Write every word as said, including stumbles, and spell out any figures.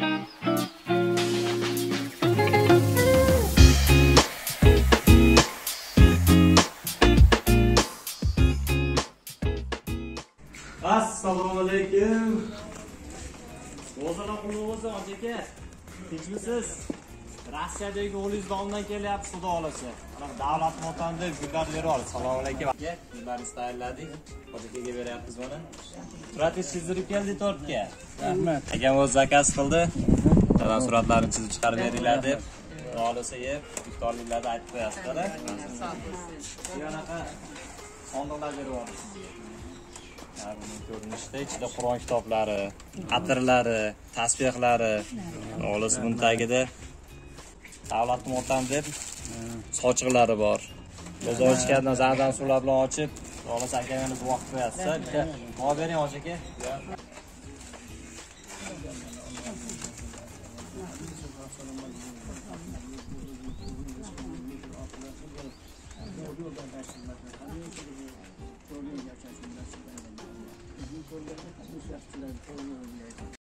Assalamualaikum. O'zalarim o'zim aka. Tinchmisiz? Rossiyadagi o'g'lingiz domdan kelyapti, xudo olasa. Mana davlat motamda gullar berib oldi. Assalomualaikum aka. Gullarni tayyorladik. Hozirgaga beryapmiz mana. Suratni chizdirib keldik tortga. Rahmat. Akam o'z zakaz qildi. Mana suratlarni chizib chiqarib beringlar deb. Xudo olasa yeb, iftorliklarda aytib qo'yasizlar-a. Yanaqa sandiqlar berib oldi. Ko'rinishda ichida Qur'on kitoblari, atirlari, tasbehlari, olis bun tagida davlat motam deb sochiqlari bor. Biz ochgandan zardan suvlar bilan ochib, olis akangani buvoq qo'yasiz-a, bitta qo'yib bering hoji aka. Thank you.